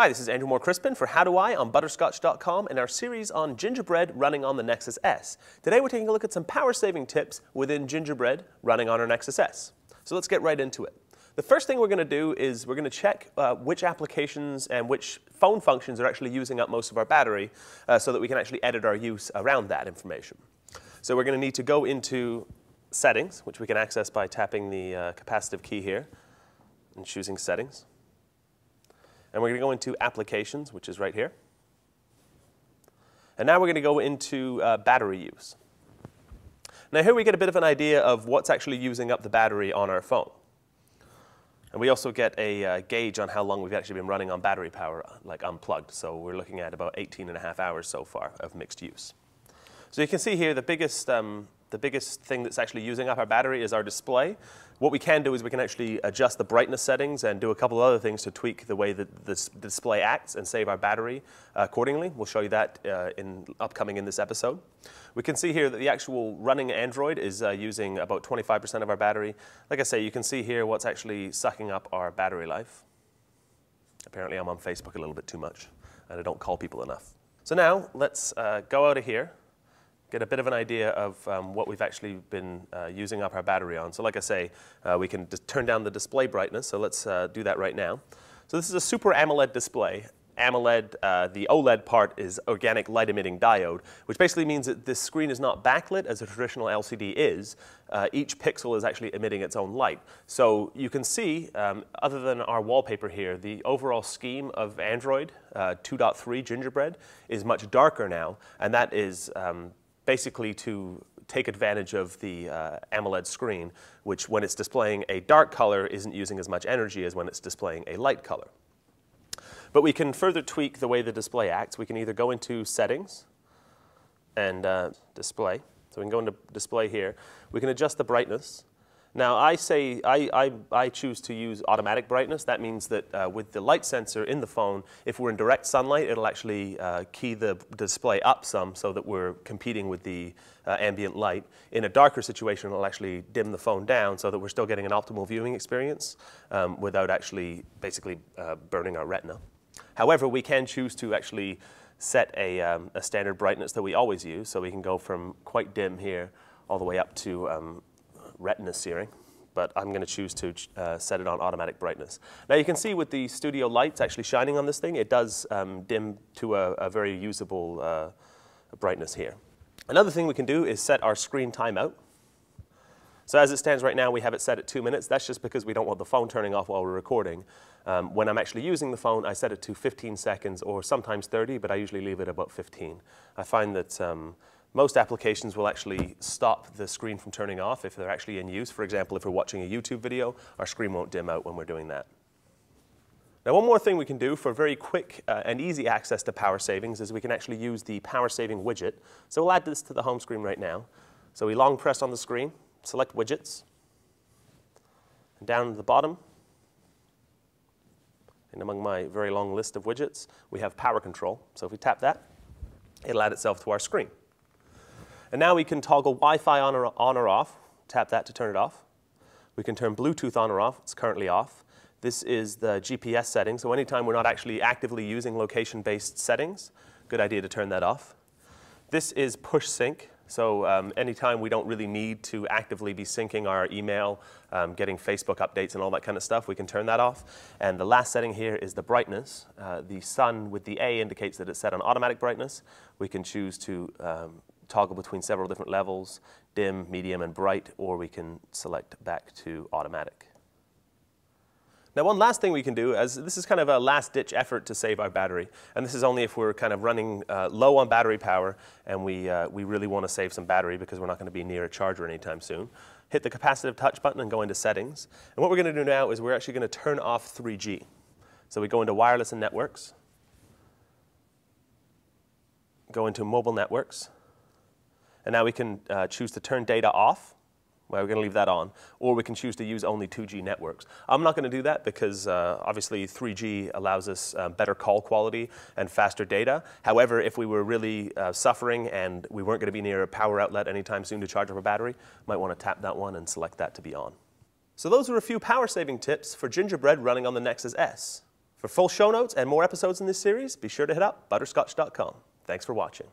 Hi, this is Andrew Moore Crispin for How Do I on Butterscotch.com and our series on Gingerbread running on the Nexus S. Today we're taking a look at some power-saving tips within Gingerbread running on our Nexus S. So let's get right into it. The first thing we're going to do is we're going to check which applications and which phone functions are actually using up most of our battery so that we can actually edit our use around that information. So we're going to need to go into Settings, which we can access by tapping the capacitive key here and choosing Settings. And we're going to go into Applications, which is right here. And now we're going to go into battery use. Now here we get a bit of an idea of what's actually using up the battery on our phone. And we also get a gauge on how long we've actually been running on battery power, like unplugged. So we're looking at about 18 and a half hours so far of mixed use. So you can see here the biggest thing that's actually using up our battery is our display. What we can do is we can actually adjust the brightness settings and do a couple other things to tweak the way that this display acts and save our battery accordingly. We'll show you that in this episode. We can see here that the actual running Android is using about 25% of our battery. Like I say, you can see here what's actually sucking up our battery life. Apparently I'm on Facebook a little bit too much and I don't call people enough. So now let's go out of here, get a bit of an idea of what we've actually been using up our battery on. So like I say, we can turn down the display brightness, so let's do that right now. So this is a Super AMOLED display. AMOLED, the OLED part is organic light emitting diode, which basically means that this screen is not backlit as a traditional LCD is. Each pixel is actually emitting its own light. So you can see, other than our wallpaper here, the overall scheme of Android 2.3 Gingerbread is much darker now, and that is basically to take advantage of the AMOLED screen, which when it's displaying a dark color isn't using as much energy as when it's displaying a light color. But we can further tweak the way the display acts. We can either go into Settings and Display. So we can go into Display here. We can adjust the brightness. Now I choose to use automatic brightness. That means that with the light sensor in the phone, if we're in direct sunlight, it'll actually key the display up some so that we're competing with the ambient light. In a darker situation, it'll actually dim the phone down so that we're still getting an optimal viewing experience without actually basically burning our retina. However, we can choose to actually set a standard brightness that we always use. So we can go from quite dim here all the way up to retina searing, but I'm going to choose to set it on automatic brightness. Now you can see with the studio lights actually shining on this thing, it does dim to a very usable brightness here. Another thing we can do is set our screen timeout. So as it stands right now, we have it set at 2 minutes. That's just because we don't want the phone turning off while we're recording. When I'm actually using the phone, I set it to 15 seconds or sometimes 30, but I usually leave it about 15. I find that most applications will actually stop the screen from turning off if they're actually in use. For example, if we're watching a YouTube video, our screen won't dim out when we're doing that. Now one more thing we can do for very quick and easy access to power savings is we can actually use the power saving widget. So we'll add this to the home screen right now. So we long press on the screen, select widgets, and down to the bottom, and among my very long list of widgets, we have power control. So if we tap that, it'll add itself to our screen. And now we can toggle Wi-Fi on or off. Tap that to turn it off. We can turn Bluetooth on or off. It's currently off. This is the GPS setting. So anytime we're not actually actively using location-based settings, good idea to turn that off. This is push sync. So anytime we don't really need to actively be syncing our email, getting Facebook updates and all that kind of stuff, we can turn that off. And the last setting here is the brightness. The sun with the A indicates that it's set on automatic brightness. We can choose to toggle between several different levels, dim, medium, and bright, or we can select back to automatic. Now one last thing we can do, as this is kind of a last-ditch effort to save our battery, and this is only if we're kind of running low on battery power and we really want to save some battery because we're not going to be near a charger anytime soon. Hit the capacitive touch button and go into Settings. And what we're going to do now is we're actually going to turn off 3G. So we go into Wireless and Networks, go into Mobile Networks, and now we can choose to turn data off. Well, we're going to leave that on. Or we can choose to use only 2G networks. I'm not going to do that because obviously 3G allows us better call quality and faster data. However, if we were really suffering and we weren't going to be near a power outlet anytime soon to charge up our battery, might want to tap that one and select that to be on. So those were a few power saving tips for Gingerbread running on the Nexus S. For full show notes and more episodes in this series, be sure to hit up Butterscotch.com. Thanks for watching.